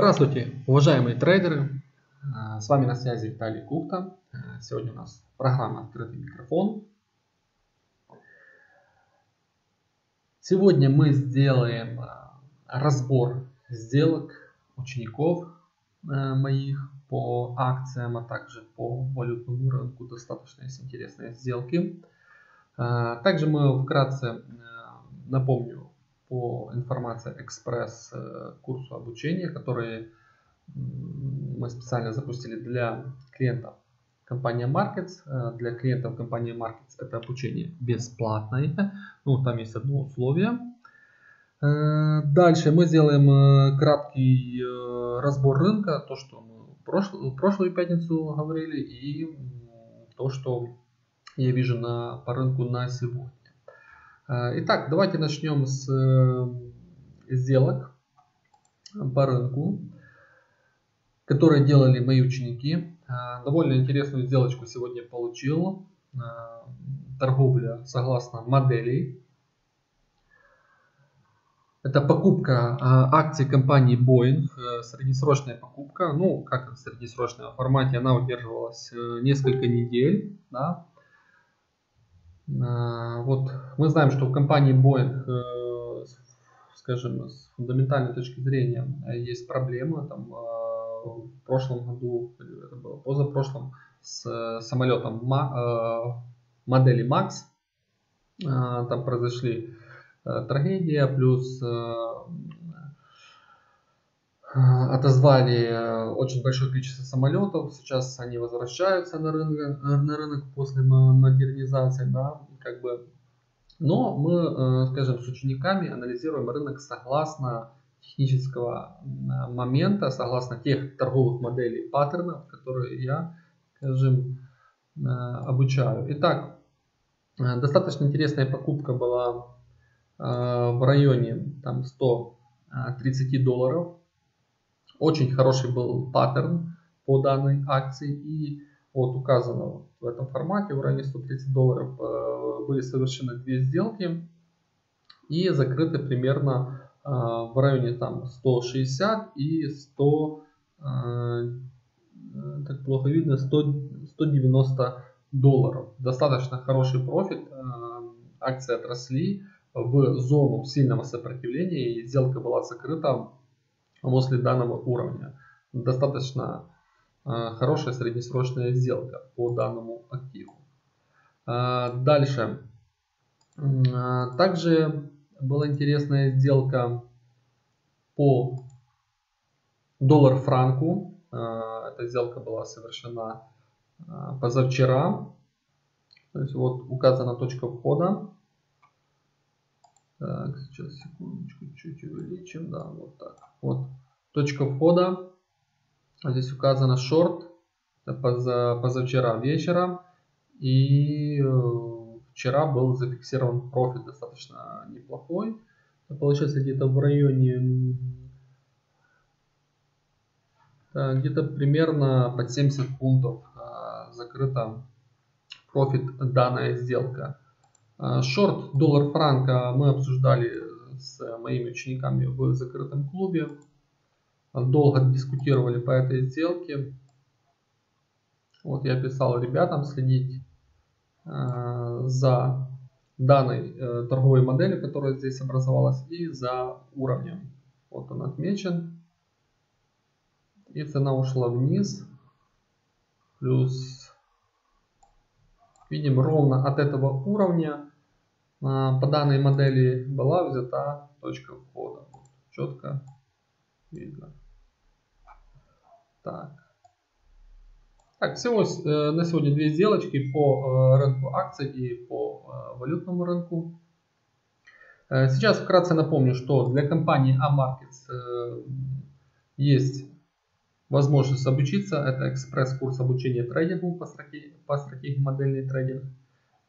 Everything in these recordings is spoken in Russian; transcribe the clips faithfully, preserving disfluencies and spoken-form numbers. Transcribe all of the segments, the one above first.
Здравствуйте, уважаемые трейдеры! С вами на связи Виталий Кухта. Сегодня у нас программа «Открытый микрофон». Сегодня мы сделаем разбор сделок учеников моих по акциям, а также по валютному рынку. Достаточно есть интересные сделки. Также мы вкратце напомню по информации экспресс курсу обучения, который мы специально запустили для клиентов компании AMarkets. Для клиентов компании AMarkets это обучение бесплатное. Ну, там есть одно условие. Дальше мы сделаем краткий разбор рынка, то, что мы прошлую, прошлую пятницу говорили, и то, что я вижу на, по рынку на сегодня. Итак, давайте начнем с сделок по рынку, которые делали мои ученики. Довольно интересную сделочку сегодня получил. Торговля согласно моделей. Это покупка акций компании Boeing, среднесрочная покупка. Ну, как в среднесрочном формате, она удерживалась несколько недель, да. Вот мы знаем, что в компании Boeing, скажем, с фундаментальной точки зрения есть проблемы. Там, в прошлом году, это было позапрошлом, с самолетом модели Max. Там произошли трагедия, плюс отозвали очень большое количество самолетов. Сейчас они возвращаются на рынок, на рынок после модернизации. Да, как бы. Но мы, скажем, с учениками анализируем рынок согласно технического момента, согласно тех торговых моделей, паттернов, которые я, скажем, обучаю. Итак, достаточно интересная покупка была в районе там, сто тридцать долларов. Очень хороший был паттерн по данной акции, и вот указано в этом формате в районе сто тридцать долларов были совершены две сделки и закрыты примерно в районе там сто шестьдесят и сто, так плохо видно, сто девяносто долларов. Достаточно хороший профит, акции отросли в зону сильного сопротивления, и сделка была закрыта после данного уровня. Достаточно э, хорошая среднесрочная сделка по данному активу. Э, дальше. Э, также была интересная сделка по доллар-франку. Э, эта сделка была совершена э, позавчера. То есть вот указана точка входа. Так, сейчас секундочку, чуть увеличим, да, вот так. Вот точка входа. Здесь указано шорт. Это поза, позавчера вечером. И вчера был зафиксирован профит достаточно неплохой. Получается где-то в районе, где-то примерно под семьдесят пунктов закрыта профит данная сделка. Шорт доллар-франка мы обсуждали с моими учениками в закрытом клубе. Долго дискутировали по этой сделке. Вот я писал ребятам следить э, за данной э, торговой моделью, которая здесь образовалась, и за уровнем. Вот он отмечен. И цена ушла вниз. Плюс видим, ровно от этого уровня по данной модели была взята точка входа. Вот, четко видно. Так. Так, всего на сегодня две сделочки по рынку акций и по валютному рынку. Сейчас вкратце напомню, что для компании AMarkets есть возможность обучиться. Это экспресс-курс обучения трейдингу по стратегии, по стратегии модельный трейдинг.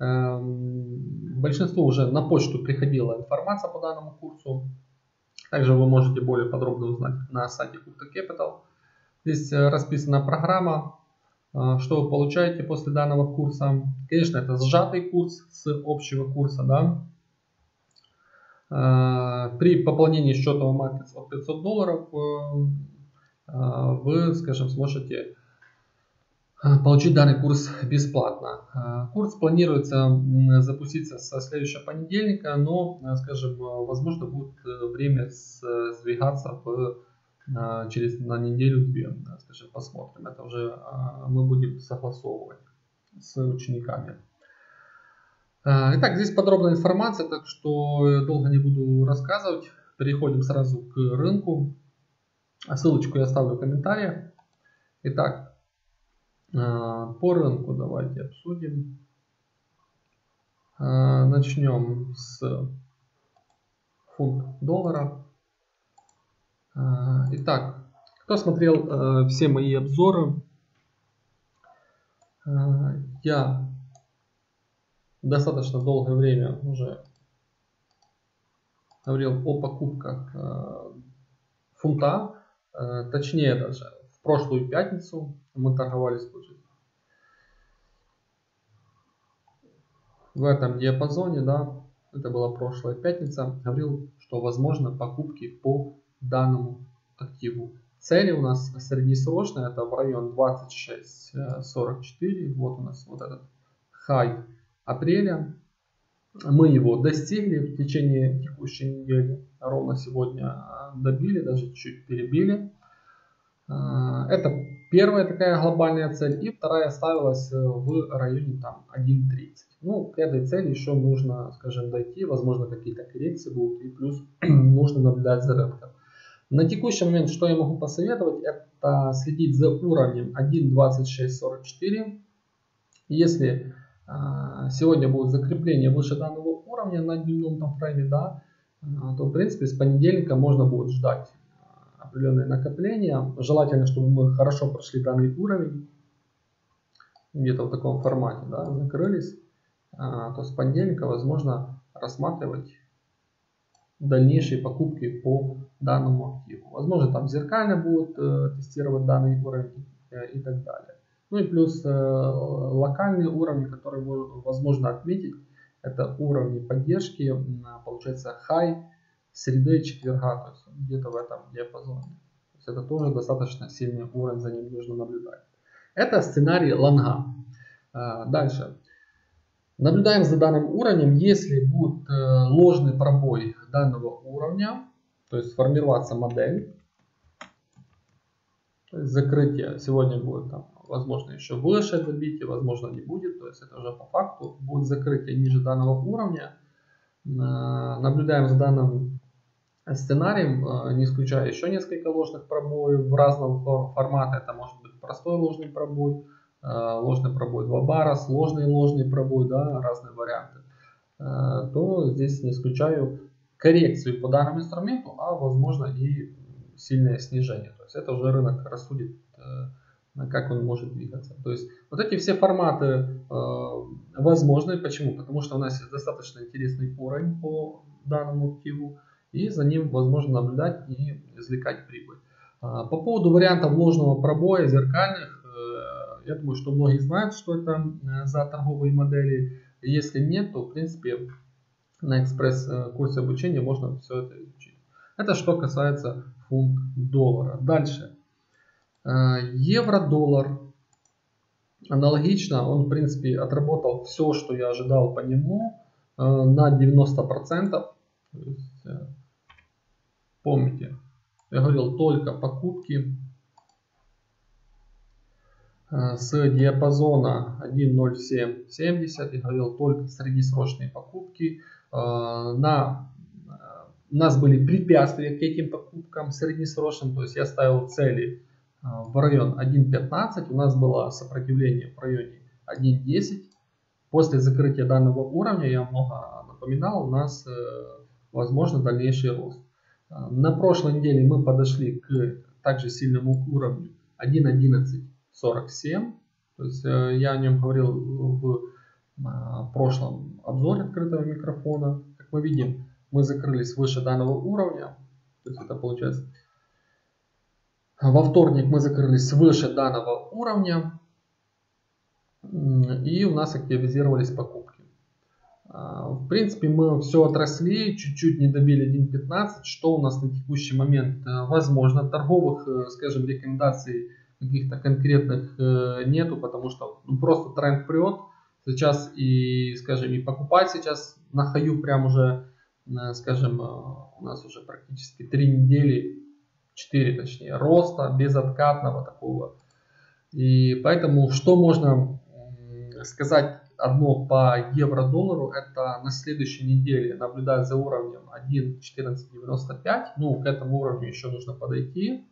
Большинство уже на почту приходила информация по данному курсу. Также вы можете более подробно узнать на сайте Кухта Капитал. Здесь расписана программа, что вы получаете после данного курса. Конечно, это сжатый курс с общего курса. Да? При пополнении счета AMarkets от пятисот долларов вы, скажем, сможете получить данный курс бесплатно. Курс планируется запуститься со следующего понедельника, но, скажем, возможно, будет время сдвигаться в, через на неделю-две, скажем, посмотрим. Это уже мы будем согласовывать с учениками. Итак, здесь подробная информация, так что долго не буду рассказывать. Переходим сразу к рынку. Ссылочку я оставлю в комментариях. Итак. По рынку давайте обсудим. Начнем с фунт доллара. Итак, кто смотрел все мои обзоры, я достаточно долгое время уже говорил о покупках фунта, точнее даже в прошлую пятницу мы торговались в этом диапазоне, да, это была прошлая пятница, говорил, что возможно покупки по данному активу. Цели у нас среднесрочные, это в район двадцать шесть сорок четыре, вот у нас вот этот хай апреля, мы его достигли в течение текущей недели, ровно сегодня добили, даже чуть перебили. Это первая такая глобальная цель, и вторая ставилась в районе там один тридцать. Ну, к этой цели еще нужно, скажем, дойти, возможно, какие-то коррекции будут, и плюс нужно наблюдать за рынком. На текущий момент, что я могу посоветовать, это следить за уровнем один двадцать шесть сорок четыре. Если э, сегодня будет закрепление выше данного уровня на дневном таймфрейме, да, э, то, в принципе, с понедельника можно будет ждать определенные накопления. Желательно, чтобы мы хорошо прошли данный уровень, где-то в таком формате, да, закрылись, то с понедельника возможно рассматривать дальнейшие покупки по данному активу. Возможно, там зеркально будут тестировать данный уровень и так далее. Ну и плюс локальные уровни, которые возможно отметить, это уровни поддержки, получается, хай среды и четверга, то есть где-то в этом диапазоне. То есть это тоже достаточно сильный уровень, за ним нужно наблюдать. Это сценарий лонга. Дальше. Наблюдаем за данным уровнем. Если будет ложный пробой данного уровня, то есть формироваться модель, то есть закрытие сегодня будет, там, возможно, еще выше добитие, возможно, не будет. То есть это уже по факту будет закрытие ниже данного уровня. Наблюдаем за данным сценарием, не исключая еще несколько ложных пробоев в разного формата. Это может быть простой ложный пробой, ложный пробой два бара, сложный ложный пробой, да, разные варианты. То здесь не исключаю коррекцию по данному инструменту, а возможно и сильное снижение. То есть это уже рынок рассудит, как он может двигаться. То есть вот эти все форматы э, возможны. Почему? Потому что у нас есть достаточно интересный уровень по данному активу, и за ним возможно наблюдать и извлекать прибыль. Э, по поводу вариантов ложного пробоя, зеркальных, э, я думаю, что многие знают, что это за торговые модели. Если нет, то в принципе на экспресс-курсе обучения можно все это изучить. Это что касается фунт-доллара. Дальше. Евро-доллар аналогично, он в принципе отработал все, что я ожидал по нему, на девяносто процентов. Есть, помните, я говорил только покупки с диапазона один ноль семь семьдесят, я говорил только среднесрочные покупки. На у нас были препятствия к этим покупкам среднесрочным, то есть я ставил цели в район один пятнадцать, у нас было сопротивление в районе один десять. После закрытия данного уровня, я много напоминал, у нас возможно дальнейший рост. На прошлой неделе мы подошли к также сильному уровню один одиннадцать сорок семь. То есть я о нем говорил в прошлом обзоре открытого микрофона. Как мы видим, мы закрылись выше данного уровня. То есть это получается... Во вторник мы закрылись выше данного уровня, и у нас активизировались покупки. В принципе, мы все отросли, чуть-чуть не добили один пятнадцать, что у нас на текущий момент возможно. Торговых, скажем, рекомендаций каких-то конкретных нету, потому что ну, просто тренд прет. Сейчас и, скажем, и покупать сейчас на хаю прям уже, скажем, у нас уже практически три недели, четыре точнее, роста безоткатного такого. И поэтому, что можно сказать одно по евро-доллару, это на следующей неделе наблюдать за уровнем один четырнадцать девяносто пять. Ну, к этому уровню еще нужно подойти.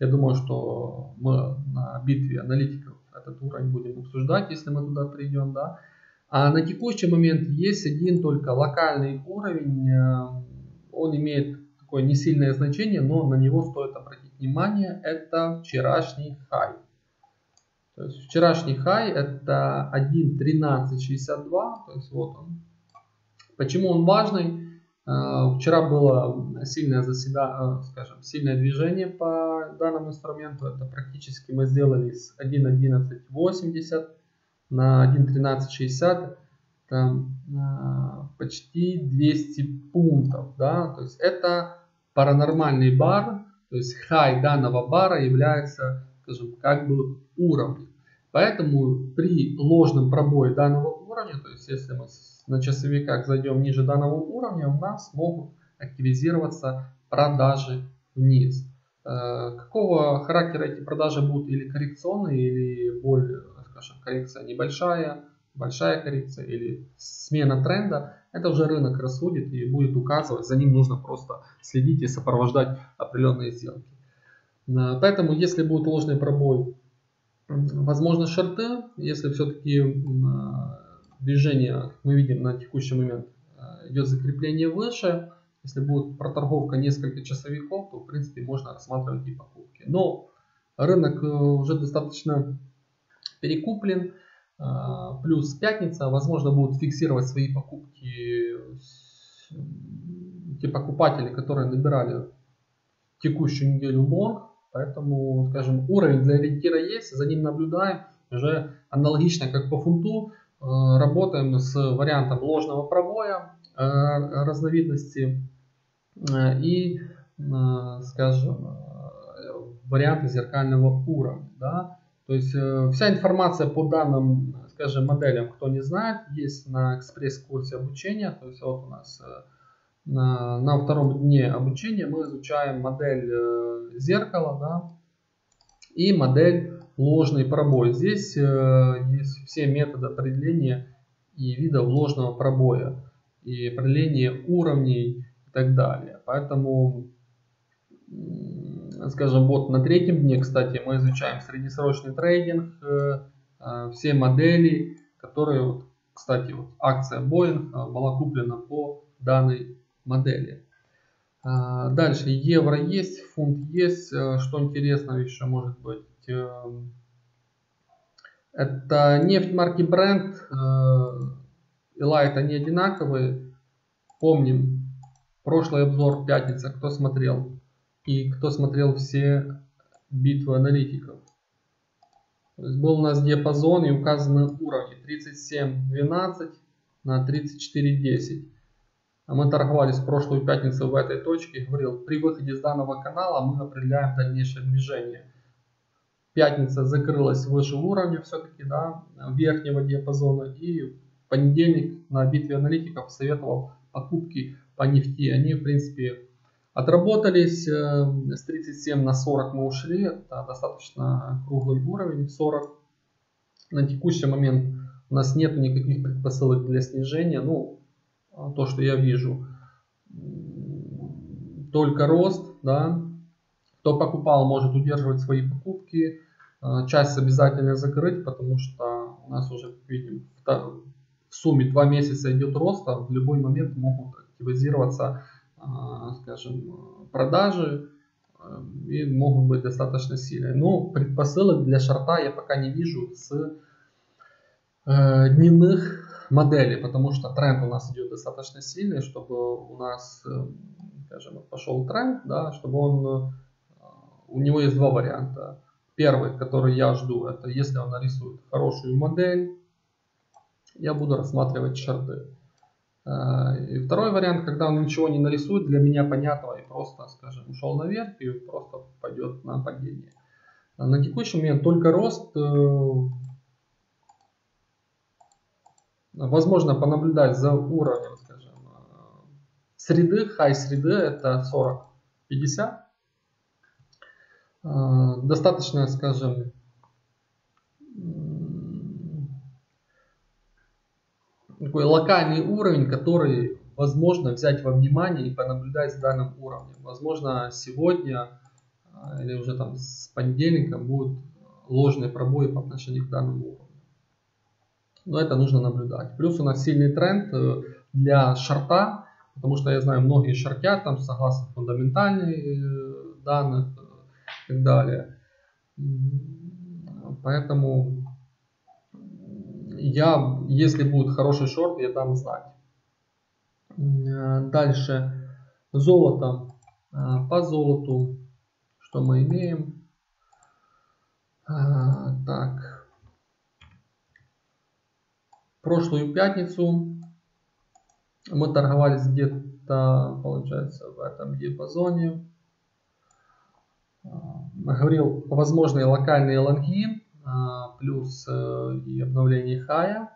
Я думаю, что мы на битве аналитиков этот уровень будем обсуждать, если мы туда придем, да. А на текущий момент есть один только локальный уровень. Он имеет такое не сильное значение, но на него стоит обратить внимание. Это вчерашний хай. То есть вчерашний хай это один тринадцать шестьдесят два. То есть вот он. Почему он важный? Вчера было сильное заседание, скажем, сильное движение по данному инструменту. Это практически мы сделали с один одиннадцать восемьдесят на один тринадцать шестьдесят. Там почти двести пунктов. Да? То есть это паранормальный бар. То есть хай данного бара является, скажем, как бы уровнем. Поэтому при ложном пробое данного уровня, то есть если мы на часовиках зайдем ниже данного уровня, у нас могут активизироваться продажи вниз. Какого характера эти продажи будут? Или коррекционные, или более, скажем, коррекция небольшая, большая коррекция, или смена тренда. Это уже рынок рассудит и будет указывать. За ним нужно просто следить и сопровождать определенные сделки. Поэтому, если будет ложный пробой, возможно шорты. Если все-таки движение, как мы видим на текущий момент, идет закрепление выше. Если будет проторговка несколько часовиков, то в принципе можно рассматривать и покупки. Но рынок уже достаточно перекуплен. Плюс пятница. Возможно будут фиксировать свои покупки те покупатели, которые набирали текущую неделю лонг. Поэтому, скажем, уровень для ориентира есть. За ним наблюдаем. Уже аналогично, как по фунту. Работаем с вариантом ложного пробоя разновидности и, скажем, варианты зеркального уровня. Да? То есть вся информация по данным, скажем, моделям, кто не знает, есть на экспресс-курсе обучения. То есть вот у нас на, на втором дне обучения мы изучаем модель зеркала, да? И модель ложный пробой. Здесь э, есть все методы определения и видов ложного пробоя, и определение уровней и так далее. Поэтому, скажем, вот на третьем дне, кстати, мы изучаем среднесрочный трейдинг, э, э, все модели, которые, кстати, вот акция Boeing была куплена по данной модели. Э, дальше евро есть, фунт есть, э, что интересного еще может быть. Это нефть марки Brent, и Light, они одинаковые. Помним прошлый обзор пятница, кто смотрел и кто смотрел все битвы аналитиков. То есть был у нас диапазон и указаны уровни тридцать семь двенадцать на тридцать четыре десять. Мы торговались в прошлую пятницу в этой точке. Говорил, при выходе с данного канала мы определяем дальнейшее движение. Пятница закрылась выше уровня все-таки, да, верхнего диапазона. И в понедельник на битве аналитиков советовал покупки по нефти. Они, в принципе, отработались. С тридцать семь на сорок мы ушли. Это достаточно круглый уровень, сорок. На текущий момент у нас нет никаких предпосылок для снижения. Ну, то, что я вижу. Только рост, да. Кто покупал, может удерживать свои покупки. Часть обязательно закрыть, потому что у нас уже, видим, в сумме два месяца идет рост, а в любой момент могут активизироваться, скажем, продажи и могут быть достаточно сильные. Но предпосылок для шорта я пока не вижу с дневных моделей, потому что тренд у нас идет достаточно сильный, чтобы у нас, скажем, пошел тренд, да, чтобы он... У него есть два варианта. Первый, который я жду, это если он нарисует хорошую модель, я буду рассматривать шорты. И второй вариант, когда он ничего не нарисует, для меня понятного, и просто, скажем, ушел наверх и просто пойдет на падение. На текущий момент только рост. Возможно понаблюдать за уровнем, скажем, среды, хай среды, это сорок пятьдесят. Достаточно, скажем, такой локальный уровень, который возможно взять во внимание и понаблюдать с данным уровнем. Возможно, сегодня или уже там с понедельника будут ложные пробои по отношению к данному уровню. Но это нужно наблюдать. Плюс у нас сильный тренд для шорта, потому что я знаю, многие шортят там согласно фундаментальных данных и так далее. Поэтому я, если будет хороший шорт, я дам знать. Дальше золото. По золоту что мы имеем? Так. Прошлую пятницу мы торговались где-то, получается, в этом диапазоне. Говорил возможные локальные лонги, плюс и обновление хая.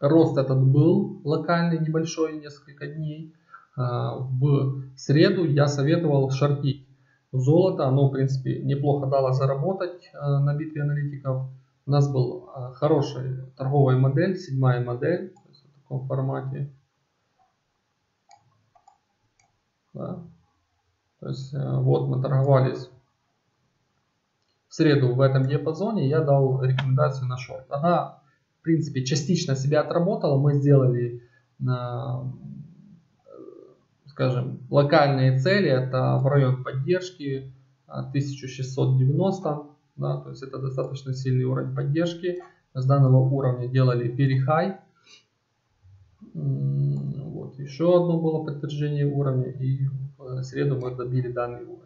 Рост этот был локальный, небольшой, несколько дней. В среду я советовал шортить золото. Оно, в принципе, неплохо дало заработать на битве аналитиков. У нас была хорошая торговая модель, седьмая модель, то есть в таком формате. Да. То есть вот мы торговались в среду в этом диапазоне, я дал рекомендацию на шорт. Она, в принципе, частично себя отработала. Мы сделали, скажем, локальные цели, это в район поддержки тысяча шестьсот девяносто. Да, то есть это достаточно сильный уровень поддержки. С данного уровня делали перехай. Вот, еще одно было подтверждение уровня. И в среду мы добили данный уровень.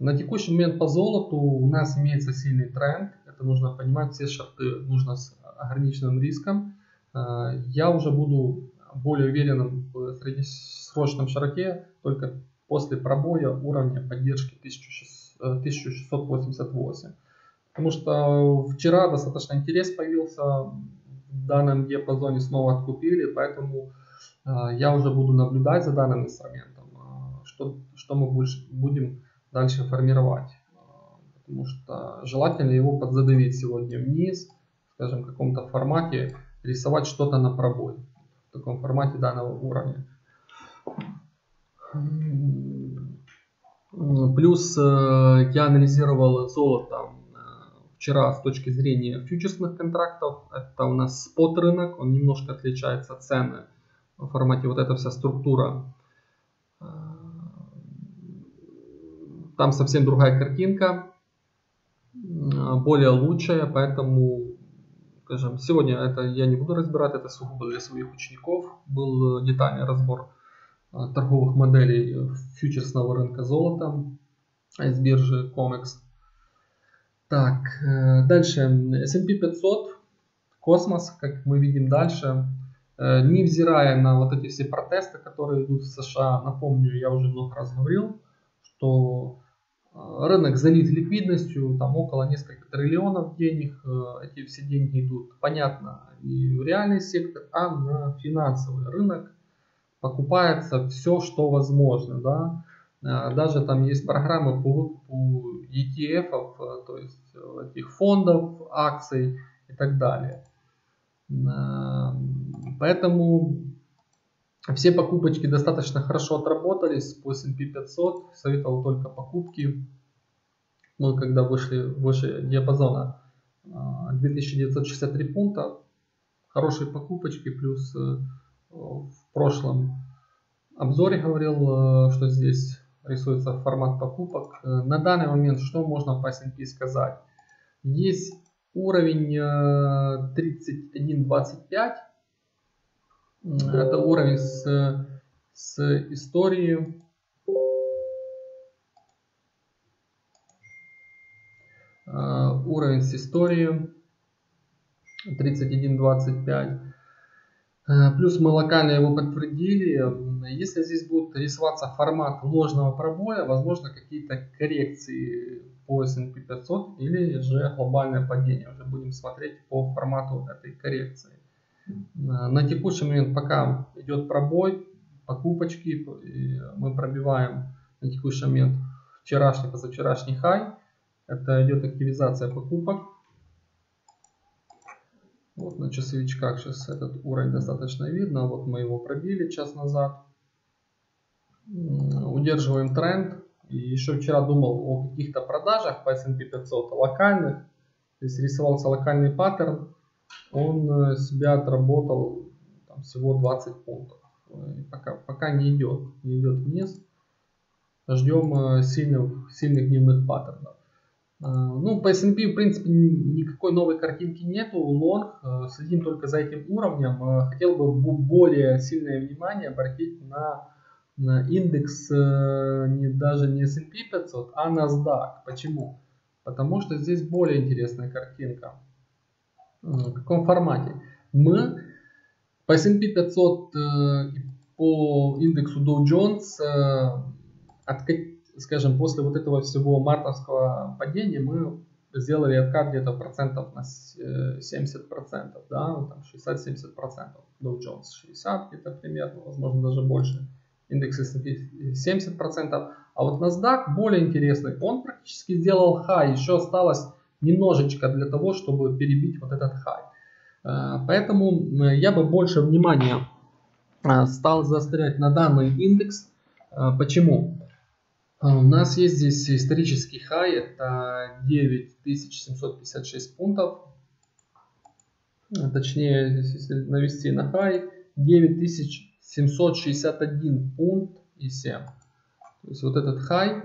На текущий момент по золоту у нас имеется сильный тренд. Это нужно понимать. Все шорты нужно с ограниченным риском. Я уже буду более уверенным в среднесрочном шорте только после пробоя уровня поддержки тысяча шестьсот восемьдесят восемь. Потому что вчера достаточно интерес появился в данном диапазоне, снова откупили, поэтому я уже буду наблюдать за данным инструментом, что, что мы будем дальше формировать. Потому что желательно его подзадавить сегодня вниз, скажем, в каком-то формате, рисовать что-то на пробой, в таком формате данного уровня. Плюс я анализировал золото вчера с точки зрения фьючерсных контрактов. Это у нас спот рынок, он немножко отличается от цены в формате, вот эта вся структура. Там совсем другая картинка, более лучшая, поэтому, скажем, сегодня это я не буду разбирать, это сугубо для своих учеников. Был детальный разбор торговых моделей фьючерсного рынка золота из биржи Comex. Так, дальше эс энд пи пятьсот, космос, как мы видим дальше, невзирая на вот эти все протесты, которые идут в США, напомню, я уже много раз говорил, что рынок залит ликвидностью, там около нескольких триллионов денег, эти все деньги идут, понятно, и в реальный сектор, а на финансовый рынок покупается все, что возможно, да. Даже там есть программы по выкупу и ти эф-ов, то есть этих фондов, акций и так далее. Поэтому все покупочки достаточно хорошо отработались по эс энд пи пятьсот. Советовал только покупки. Мы когда вышли выше диапазона две тысячи девятьсот шестьдесят три пункта, хорошие покупочки, плюс в прошлом обзоре говорил, что здесь рисуется формат покупок. На данный момент что можно по эс энд пи сказать? Есть уровень тридцать один двадцать пять. Это уровень с, с истории. Уровень с истории тридцать один двадцать пять. Плюс мы локально его подтвердили. Если здесь будет рисоваться формат ложного пробоя, возможно какие-то коррекции по эс энд пи пятьсот или же глобальное падение. Уже будем смотреть по формату этой коррекции. На текущий момент пока идет пробой, покупочки. Мы пробиваем на текущий момент вчерашний, позавчерашний хай. Это идет активизация покупок. Вот на часовичках сейчас этот уровень достаточно видно. Вот мы его пробили час назад. Удерживаем тренд. И еще вчера думал о каких-то продажах по эс энд пи пятьсот локальных. То есть рисовался локальный паттерн. Он себя отработал там, всего двадцать пунктов. Пока, пока не идет, не идет вниз. Ждем сильных, сильных дневных паттернов. Ну, по эс энд пи в принципе никакой новой картинки нету, лонг, следим только за этим уровнем. Хотел бы более сильное внимание обратить на, на индекс не, даже не эс энд пи пятьсот, а NASDAQ. Почему? Потому что здесь более интересная картинка. В каком формате? Мы по эс энд пи пятьсот и по индексу Dow Jones откатили. Скажем, после вот этого всего мартовского падения мы сделали откат где-то процентов на семьдесят процентов, да, шестьдесят-семьдесят процентов. Dow Jones шестьдесят процентов где-то примерно, возможно даже больше. Индекс эс энд пи семьдесят процентов. А вот NASDAQ более интересный. Он практически сделал хай. Еще осталось немножечко для того, чтобы перебить вот этот хай. Поэтому я бы больше внимания стал заострять на данный индекс. Почему? У нас есть здесь исторический хай, это девять тысяч семьсот пятьдесят шесть пунктов, точнее, если навести на хай, девять тысяч семьсот шестьдесят один пункт и семь. То есть вот этот хай,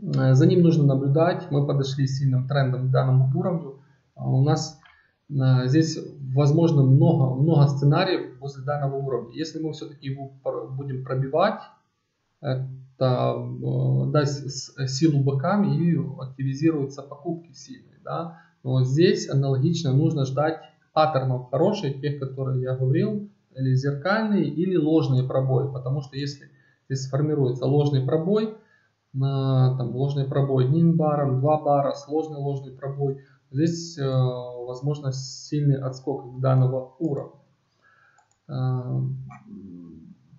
за ним нужно наблюдать, мы подошли сильным трендом к данному уровню. У нас здесь возможно много, много сценариев после данного уровня. Если мы все-таки его будем пробивать, дать силу бокам и активизируются покупки сильные. Да? Но здесь аналогично нужно ждать паттернов хороших, тех, которые я говорил, или зеркальные, или ложные пробои. Потому что если здесь сформируется ложный пробой, там, ложный пробой одним баром, два бара, сложный ложный пробой, здесь возможно сильный отскок данного уровня.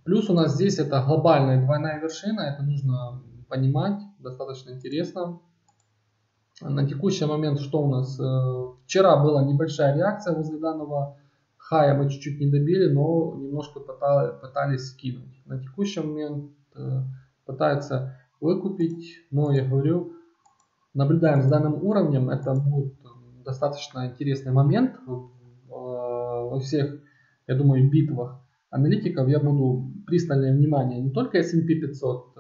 Плюс у нас здесь это глобальная двойная вершина, это нужно понимать, достаточно интересно. На текущий момент что у нас? Вчера была небольшая реакция возле данного хая, мы чуть-чуть не добили, но немножко пытались скинуть. На текущий момент пытаются выкупить, но я говорю, наблюдаем с данным уровнем, это будет достаточно интересный момент во всех, я думаю, битвах. Аналитиков я буду пристальное внимание не только эс энд пи пятьсот,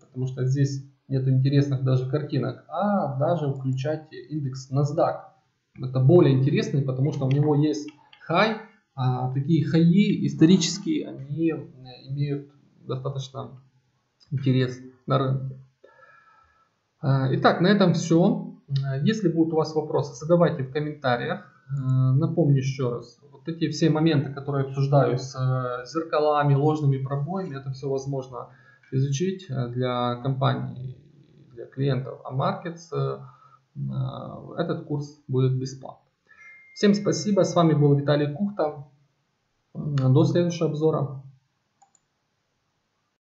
потому что здесь нет интересных даже картинок, а даже включать индекс NASDAQ. Это более интересный, потому что у него есть хай, а такие хаи исторические, они имеют достаточно интерес на рынке. Итак, на этом все. Если будут у вас вопросы, задавайте в комментариях. Напомню еще раз, вот эти все моменты, которые обсуждаю с зеркалами, ложными пробоями, это все возможно изучить для компаний, для клиентов AMarkets. Этот курс будет бесплатным. Всем спасибо, с вами был Виталий Кухта. До следующего обзора.